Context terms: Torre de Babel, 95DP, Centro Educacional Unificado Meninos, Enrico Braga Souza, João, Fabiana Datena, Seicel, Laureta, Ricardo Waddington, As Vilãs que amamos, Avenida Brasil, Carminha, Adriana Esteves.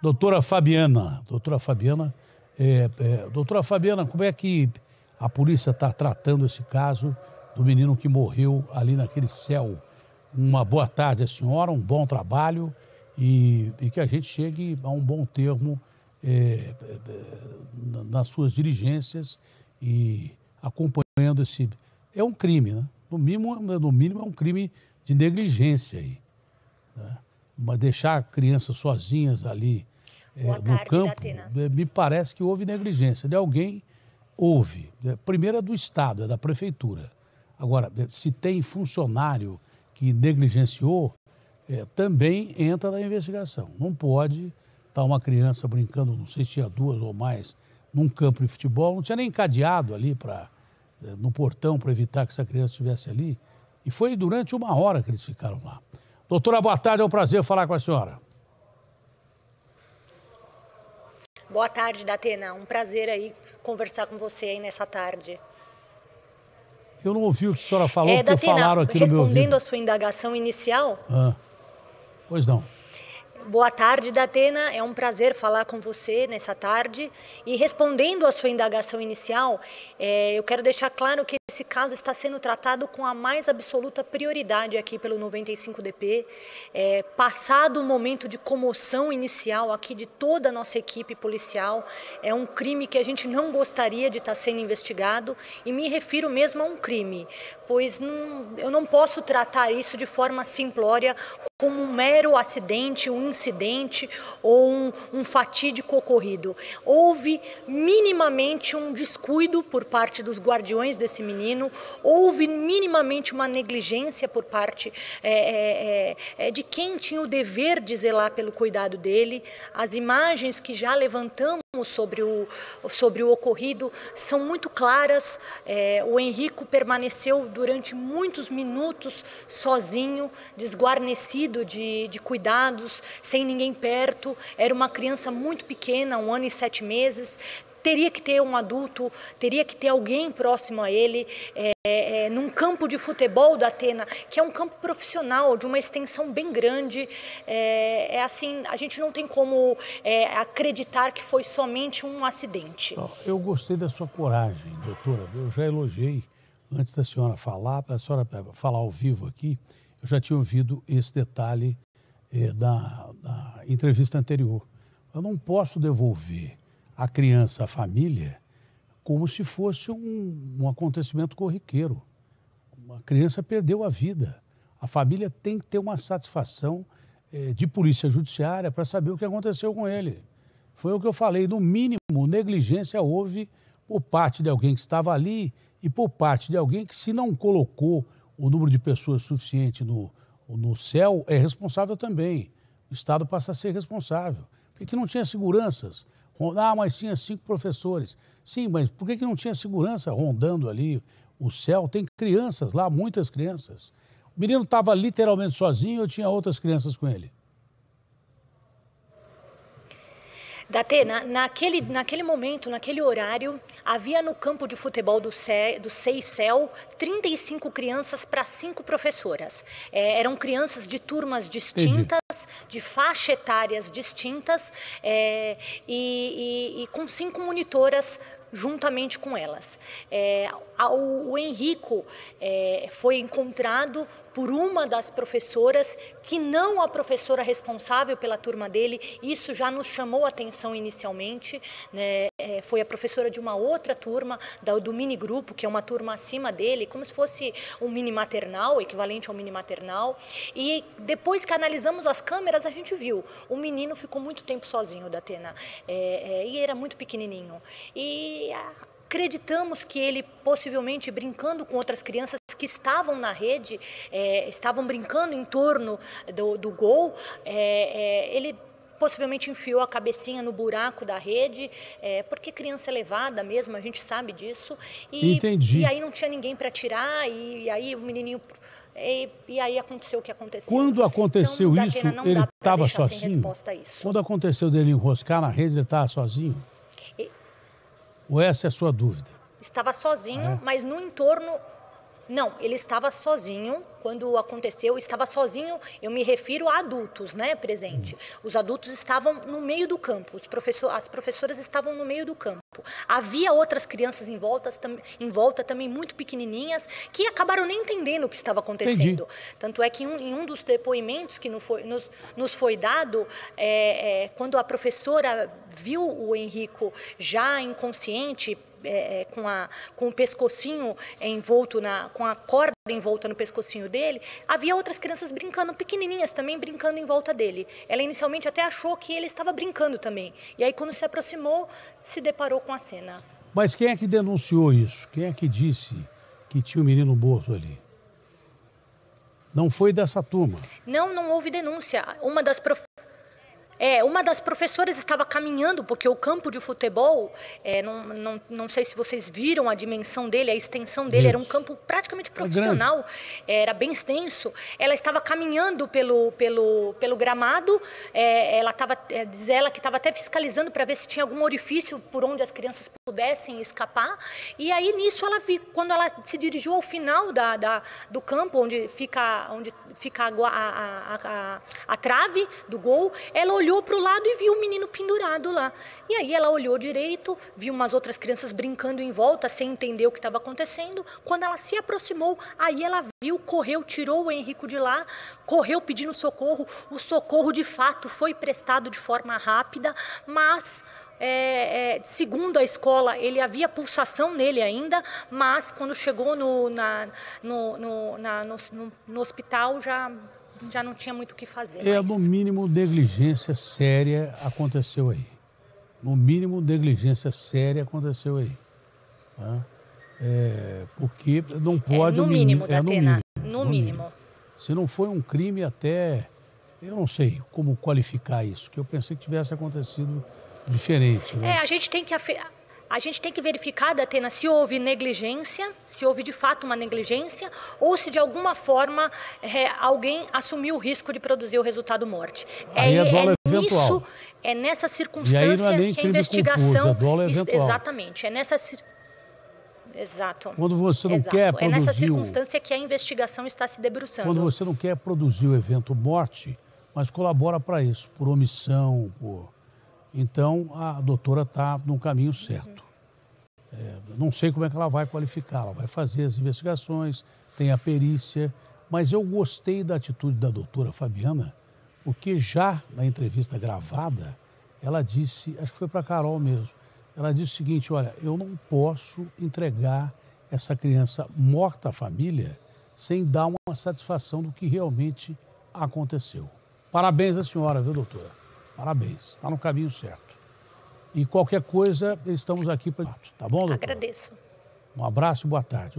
Doutora Fabiana, como é que a polícia está tratando esse caso do menino que morreu ali naquele céu? Uma boa tarde à senhora, um bom trabalho e que a gente chegue a um bom termo nas suas diligências e acompanhando esse... É um crime, né? No mínimo é um crime de negligência aí, né? Mas deixar crianças sozinhas ali no campo, me parece que houve negligência. De alguém, houve. Primeiro é do Estado, é da Prefeitura. Agora, se tem funcionário que negligenciou, também entra na investigação. Não pode estar uma criança brincando, não sei se tinha duas ou mais, num campo de futebol, não tinha nem cadeado ali no portão para evitar que essa criança estivesse ali. E foi durante uma hora que eles ficaram lá. Doutora, boa tarde, é um prazer falar com a senhora. Boa tarde, Datena. Um prazer aí conversar com você aí nessa tarde. Eu não ouvi o que a senhora falou, porque Datena, falaram aqui no meu ouvido. Respondendo a sua indagação inicial... Ah, pois não. Boa tarde, Datena. É um prazer falar com você nessa tarde. E respondendo à sua indagação inicial, eu quero deixar claro que esse caso está sendo tratado com a mais absoluta prioridade aqui pelo 95DP. Passado o momento de comoção inicial aqui de toda a nossa equipe policial, é um crime que a gente não gostaria de estar sendo investigado, e me refiro mesmo a um crime, pois eu não posso tratar isso de forma simplória como um mero acidente, um incidente ou um fatídico ocorrido. Houve minimamente um descuido por parte dos guardiões desse menino, houve minimamente uma negligência por parte de quem tinha o dever de zelar pelo cuidado dele. As imagens que já levantamos sobre o ocorrido são muito claras. O Enrico permaneceu durante muitos minutos sozinho, desguarnecido de cuidados, sem ninguém perto. Era uma criança muito pequena, 1 ano e 7 meses. Teria que ter um adulto, teria que ter alguém próximo a ele, num campo de futebol da Datena, que é um campo profissional de uma extensão bem grande. Assim, a gente não tem como acreditar que foi somente um acidente. Eu gostei da sua coragem, doutora. Eu já elogiei, antes da senhora falar, para a senhora falar ao vivo aqui, eu já tinha ouvido esse detalhe da entrevista anterior. Eu não posso devolver a criança, a família, como se fosse um acontecimento corriqueiro. Uma criança perdeu a vida. A família tem que ter uma satisfação de polícia judiciária para saber o que aconteceu com ele. Foi o que eu falei, no mínimo, negligência houve por parte de alguém que estava ali e por parte de alguém que, se não colocou o número de pessoas suficiente no céu, é responsável também. O Estado passa a ser responsável. Porque não tinha seguranças. Ah, mas tinha 5 professores. Sim, mas por que não tinha segurança rondando ali o céu? Tem crianças lá, muitas crianças. O menino estava literalmente sozinho, eu tinha outras crianças com ele. Datena, naquele momento, naquele horário, havia no campo de futebol do Seicel 35 crianças para 5 professoras. Eram crianças de turmas distintas, de faixa etárias distintas, e com 5 monitoras juntamente com elas. O Enrico foi encontrado por uma das professoras, que não a professora responsável pela turma dele. Isso já nos chamou a atenção inicialmente, né? Foi a professora de uma outra turma, do minigrupo, que é uma turma acima dele, como se fosse um mini maternal, equivalente ao mini maternal. E depois que analisamos as câmeras, a gente viu, o menino ficou muito tempo sozinho, Datena, e era muito pequenininho. E acreditamos que ele, possivelmente brincando com outras crianças que estavam na rede, estavam brincando em torno do gol, ele possivelmente enfiou a cabecinha no buraco da rede, porque criança é levada mesmo, a gente sabe disso. E aí não tinha ninguém para tirar, e aí o menininho... E aí aconteceu o que aconteceu. Quando aconteceu então, isso, ele estava sozinho? Quando aconteceu dele enroscar na rede, ele estava sozinho? Ou essa é a sua dúvida? Estava sozinho, mas no entorno... Não, ele estava sozinho. Quando aconteceu, estava sozinho, eu me refiro a adultos, né, presente. Os adultos estavam no meio do campo, as professoras estavam no meio do campo. Havia outras crianças em volta também muito pequenininhas, que acabaram nem entendendo o que estava acontecendo. Entendi. Tanto é que em um dos depoimentos que nos foi dado, quando a professora viu o Enrico já inconsciente, com o pescocinho envolto, com a corda envolta no pescocinho dele, havia outras crianças brincando, pequenininhas também, brincando em volta dele. Ela inicialmente até achou que ele estava brincando também. E aí, quando se aproximou, se deparou com a cena. Mas quem é que denunciou isso? Quem é que disse que tinha um menino morto ali? Não foi dessa turma. Não, não houve denúncia. Uma das professoras estava caminhando, porque o campo de futebol, não sei se vocês viram a dimensão dele, a extensão dele, era um campo praticamente profissional, era bem extenso. Ela estava caminhando pelo gramado, diz ela que estava até fiscalizando para ver se tinha algum orifício por onde as crianças pudessem escapar. E aí, nisso, quando ela se dirigiu ao final do campo, onde fica a trave do gol, ela olhou para o lado e viu o menino pendurado lá. E aí ela olhou direito, viu umas outras crianças brincando em volta, sem entender o que estava acontecendo. Quando ela se aproximou, aí ela viu, correu, tirou o Enrico de lá, correu pedindo socorro. O socorro, de fato, foi prestado de forma rápida, mas... segundo a escola, ele havia pulsação nele ainda, mas quando chegou no hospital já não tinha muito o que fazer. No mínimo, negligência séria aconteceu aí. No mínimo, negligência séria aconteceu aí. Tá? Porque não pode... No mínimo. Se não foi um crime até... Eu não sei como qualificar isso, que eu pensei que tivesse acontecido... diferente, né? A gente tem que verificar, Datena, se houve negligência, se houve de fato uma negligência, ou se de alguma forma alguém assumiu o risco de produzir o resultado morte. Aí é nessa circunstância que a investigação... Exatamente, é nessa circunstância... Exato. Quando você não quer produzir... É nessa circunstância que a investigação está se debruçando. Quando você não quer produzir o evento morte, mas colabora para isso, por omissão, Então, a doutora está no caminho certo. Não sei como é que ela vai qualificar, ela vai fazer as investigações, tem a perícia, mas eu gostei da atitude da doutora Fabiana, porque já na entrevista gravada, ela disse, acho que foi para a Carol mesmo, ela disse o seguinte, olha, eu não posso entregar essa criança morta à família sem dar uma satisfação do que realmente aconteceu. Parabéns à senhora, viu, doutora? Parabéns, está no caminho certo. E qualquer coisa, estamos aqui para... Tá bom, doutora? Agradeço. Um abraço e boa tarde.